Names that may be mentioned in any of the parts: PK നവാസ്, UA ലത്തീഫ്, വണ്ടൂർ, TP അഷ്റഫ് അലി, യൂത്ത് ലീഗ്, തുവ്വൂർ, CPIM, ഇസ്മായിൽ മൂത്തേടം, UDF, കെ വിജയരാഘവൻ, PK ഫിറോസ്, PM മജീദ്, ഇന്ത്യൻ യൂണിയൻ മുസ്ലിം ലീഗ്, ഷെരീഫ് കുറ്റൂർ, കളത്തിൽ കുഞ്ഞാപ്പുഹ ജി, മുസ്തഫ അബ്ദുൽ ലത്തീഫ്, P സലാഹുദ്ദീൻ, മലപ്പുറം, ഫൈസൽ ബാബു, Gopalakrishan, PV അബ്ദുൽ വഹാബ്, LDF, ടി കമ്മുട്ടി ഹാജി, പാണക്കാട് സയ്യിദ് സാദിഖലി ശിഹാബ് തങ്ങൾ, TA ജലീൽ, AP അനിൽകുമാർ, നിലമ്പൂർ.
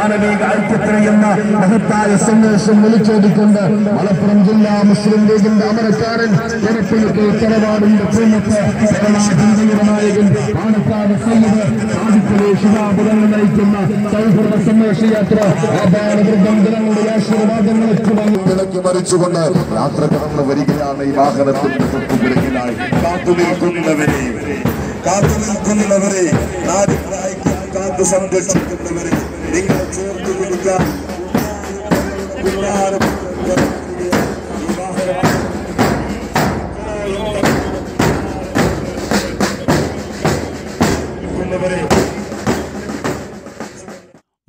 ആരബിക ഐക്യത്തിനെന്ന മഹത്തായ സന്ദേശം വിളിച്ചോടിക്കൊണ്ട് മലപ്പുറം ജില്ലാ മുസ്ലിം ലീഗിന്റെ അമരക്കാരൻ ജനത്തിലേക്ക് ഉത്തരവാദിന്റെ പ്രിയത്തെ നായകൻ പാണക്കാട് സയ്യിദ് സാദിഖലി ശിഹാബ് തങ്ങൾ നയിക്കുന്ന സൗഹൃദ സന്ദേശ യാത്ര ജനങ്ങളുടെ ആശീർവാദങ്ങളെ മറിച്ചുകൊണ്ട് യാത്ര കടന്നു വരികയാണ്. ഈ വാഹനത്തിന്റെ തൊട്ടുപിറകിലായി കാത്തുനിൽക്കുന്നവരെയും കാത്തുനിൽക്കുന്നവരെ നാടിന്റെ ഐക്യം കാത്തു സംരക്ഷിക്കുന്നവരെ നിങ്ങൾ ചേർത്ത് പിടിക്കാൻ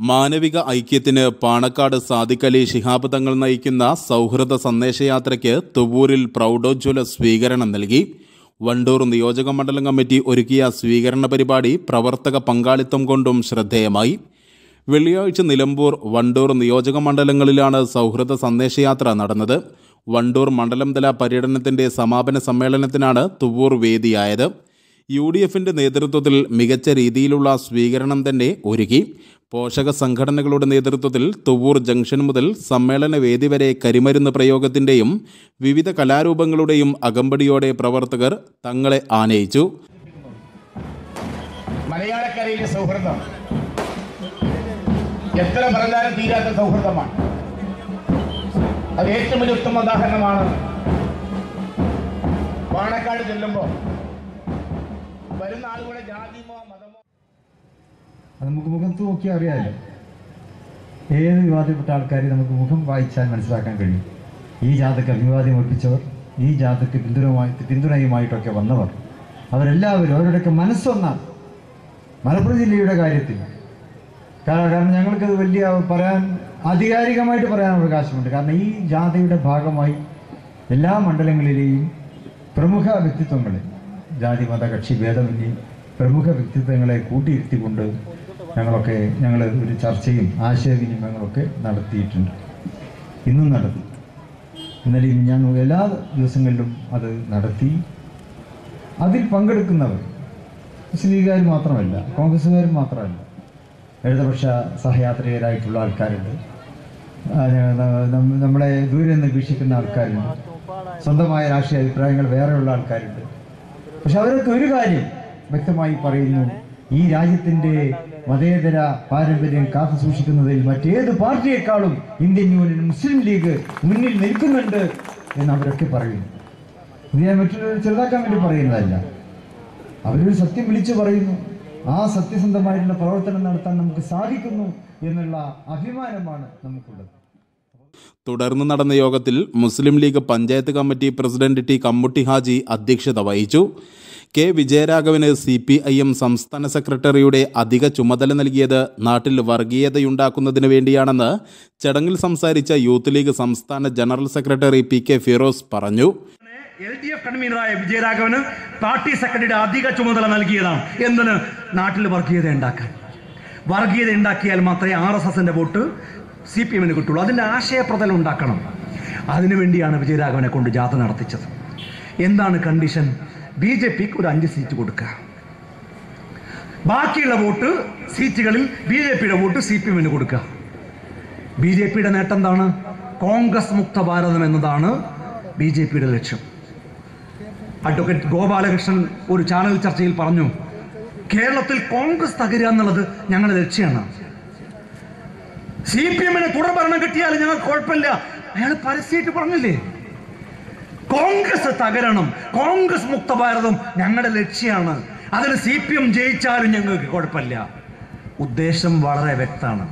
മാനവിക ഐക്യത്തിന് പാണക്കാട് സാദിഖ് അലി ശിഹാബ് തങ്ങൾ നയിക്കുന്ന സൗഹൃദ സന്ദേശയാത്രയ്ക്ക് തുവ്വൂരിൽ പ്രൗഢോജ്വല സ്വീകരണം നൽകി. വണ്ടൂർ നിയോജക മണ്ഡലം കമ്മിറ്റി ഒരുക്കിയ സ്വീകരണ പരിപാടി പ്രവർത്തക പങ്കാളിത്തം കൊണ്ടും ശ്രദ്ധേയമായി. വെള്ളിയാഴ്ച നിലമ്പൂർ, വണ്ടൂർ നിയോജക മണ്ഡലങ്ങളിലാണ് സൗഹൃദ സന്ദേശയാത്ര നടന്നത്. വണ്ടൂർ മണ്ഡലംതല പര്യടനത്തിൻ്റെ സമാപന സമ്മേളനത്തിനാണ് തുവ്വൂർ വേദിയായത്. UDF നേതൃത്വത്തിൽ മികച്ച രീതിയിലുള്ള സ്വീകരണം തന്നെ ഒരുക്കി. പോഷക സംഘടനകളുടെ നേതൃത്വത്തിൽ തുവ്വൂർ ജംഗ്ഷൻ മുതൽ സമ്മേളന വേദി വരെ കരിമരുന്ന് പ്രയോഗത്തിൻ്റെയും വിവിധ കലാരൂപങ്ങളുടെയും അകമ്പടിയോടെ പ്രവർത്തകർ തങ്ങളെ ആനയിച്ചു. മലയാളക്കരയിലെ സൗഹൃദം എത്ര പറഞ്ഞാലും തീരാത്ത സൗഹൃദമാണ്. അത് ഏറ്റവും വലിയ ഉത്തമ ഉദാഹരണമാണ്. പാണക്കാട് ചെല്ലുമ്പോൾ വരുന്ന ആളുകളെ ജാതിമോ മതമോ നമുക്ക് മുഖത്ത് നോക്കി അറിയാമല്ലോ. ഏത് വിവാദപ്പെട്ട ആൾക്കാരെ നമുക്ക് മുഖം വായിച്ചാൽ മനസ്സിലാക്കാൻ കഴിയും. ഈ ജാഥക്ക് അഭിവാദ്യം ഒപ്പിച്ചവർ, ഈ ജാഥക്ക് പിന്തുണയുമായിട്ടൊക്കെ വന്നവർ, അവരെല്ലാവരും അവരുടെയൊക്കെ മനസ്സൊന്നാണ് മലപ്പുറം ജില്ലയുടെ കാര്യത്തിൽ. കാരണം ഞങ്ങൾക്കത് വലിയ പറയാൻ, ആധികാരികമായിട്ട് പറയാൻ അവകാശമുണ്ട്. കാരണം ഈ ജാഥയുടെ ഭാഗമായി എല്ലാ മണ്ഡലങ്ങളിലെയും പ്രമുഖ വ്യക്തിത്വങ്ങളെ, ജാതി മത കക്ഷി ഭേദമന്യേ പ്രമുഖ വ്യക്തിത്വങ്ങളെ കൂട്ടിയിരുത്തിക്കൊണ്ട് ഞങ്ങൾ ഒരു ചർച്ചയും ആശയവിനിമയങ്ങളൊക്കെ നടത്തിയിട്ടുണ്ട്. ഇന്നും നടത്തി, ഇന്നലെയും ഞങ്ങൾ എല്ലാ ദിവസങ്ങളിലും അത് നടത്തി. അതിൽ പങ്കെടുക്കുന്നവർ മുസ്ലിംകാർ മാത്രമല്ല, കോൺഗ്രസ്സുകാർ മാത്രമല്ല, ഇടതുപക്ഷ സഹയാത്രികരായിട്ടുള്ള ആൾക്കാരുണ്ട്, നമ്മളെ ദൂരെ നിന്ന് വീക്ഷിക്കുന്ന ആൾക്കാരുണ്ട്, സ്വന്തമായ രാഷ്ട്രീയ അഭിപ്രായങ്ങൾ വേറെയുള്ള ആൾക്കാരുണ്ട്. പക്ഷെ അവരൊക്കെ ഒരു കാര്യം വ്യക്തമായി പറയുന്നു, ഈ രാജ്യത്തിൻ്റെ മതേതര പാരമ്പര്യം കാത്തു സൂക്ഷിക്കുന്നതിൽ മറ്റേത് പാർട്ടിയെക്കാളും ഇന്ത്യൻ യൂണിയൻ മുസ്ലിം ലീഗ് മുന്നിൽ നിൽക്കുന്നുണ്ട് എന്ന് അവരൊക്കെ പറയുന്നു. ഇത് ഞാൻ മറ്റുള്ളവർ ചെറുതാക്കാൻ വേണ്ടി പറയുന്നതല്ല, അവരൊരു സത്യം വിളിച്ചു പറയുന്നു. ആ സത്യസന്ധമായിട്ടുള്ള പ്രവർത്തനം നടത്താൻ നമുക്ക് സാധിക്കുന്നു എന്നുള്ള അഭിമാനമാണ് നമുക്കുള്ളത്. തുടർന്ന് നടന്ന യോഗത്തിൽ Muslim League panchayat committee president ടി കമ്മുട്ടി ഹാജി അധ്യക്ഷത വഹിച്ചു. കെ വിജയരാഘവന് CPIM സംസ്ഥാന സെക്രട്ടറിയുടെ അധിക ചുമതല നൽകിയത് നാട്ടിൽ വർഗീയതയുണ്ടാക്കുന്നതിന് വേണ്ടിയാണെന്ന് ചടങ്ങിൽ സംസാരിച്ച യൂത്ത് ലീഗ് സംസ്ഥാന ജനറൽ സെക്രട്ടറി PK ഫിറോസ് പറഞ്ഞു. LDF കൺവീനറായ വിജയരാഘവന് പാർട്ടി സെക്രട്ടറിയുടെ അധിക ചുമതല നൽകിയതാണ്. എന്തിന്? നാട്ടിൽ വർഗീയത ഉണ്ടാക്കാൻ. വർഗീയത ഉണ്ടാക്കിയാൽ മാത്രമേ RSSന്റെ വോട്ട് CPIMന് കിട്ടുള്ളൂ. അതിൻ്റെ ആശയപ്രതലം ഉണ്ടാക്കണം. അതിനുവേണ്ടിയാണ് വിജയരാഘവനെ കൊണ്ട് ജാഥ നടത്തിച്ചത്. എന്താണ് കണ്ടീഷൻ? BJPക്ക് ഒരു 5 സീറ്റ് കൊടുക്കുക, ബാക്കിയുള്ള വോട്ട് സീറ്റുകളിൽ BJPയുടെ വോട്ട് CPIMന് കൊടുക്കുക. BJPയുടെ നേട്ടം എന്താണ്? കോൺഗ്രസ് മുക്ത ഭാരതം എന്നതാണ് BJPയുടെ ലക്ഷ്യം. അഡ്വക്കേറ്റ് ഗോപാലകൃഷ്ണൻ ഒരു ചാനൽ ചർച്ചയിൽ പറഞ്ഞു, കേരളത്തിൽ കോൺഗ്രസ് തകരുക എന്നുള്ളത് ഞങ്ങളുടെ ലക്ഷ്യമാണ്. CPIMന് തുടർഭരണം കിട്ടിയാൽ ഞങ്ങൾക്ക് കുഴപ്പമില്ല. അയാൾ പരസ്യമായിട്ട് പറഞ്ഞില്ലേ, കോൺഗ്രസ് തകരണം, കോൺഗ്രസ് മുക്ത ഭാരതം ഞങ്ങളുടെ ലക്ഷ്യമാണ്, അതിന് CPIM ജയിച്ചാലും ഞങ്ങൾക്ക് കുഴപ്പമില്ല. ഉദ്ദേശം വളരെ വ്യക്തമാണ്.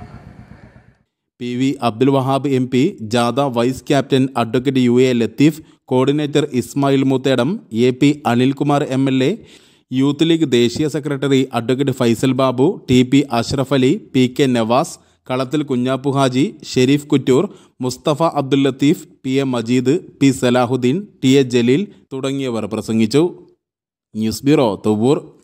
PV അബ്ദുൽ വഹാബ് MP, ജാഥ vice captain advocate UA ലത്തീഫ്, coordinator ഇസ്മായിൽ മൂത്തേടം, AP അനിൽകുമാർ MLA, യൂത്ത് ലീഗ് ദേശീയ secretary advocate ഫൈസൽ ബാബു, TP അഷ്റഫ് അലി, PK നവാസ്, കളത്തിൽ കുഞ്ഞാപ്പുഹ ജി, ഷെരീഫ് കുറ്റൂർ, മുസ്തഫ അബ്ദുൽ ലത്തീഫ്, PM മജീദ്, P സലാഹുദ്ദീൻ, TA ജലീൽ തുടങ്ങിയവർ പ്രസംഗിച്ചു. News bureau തുവ്വൂർ.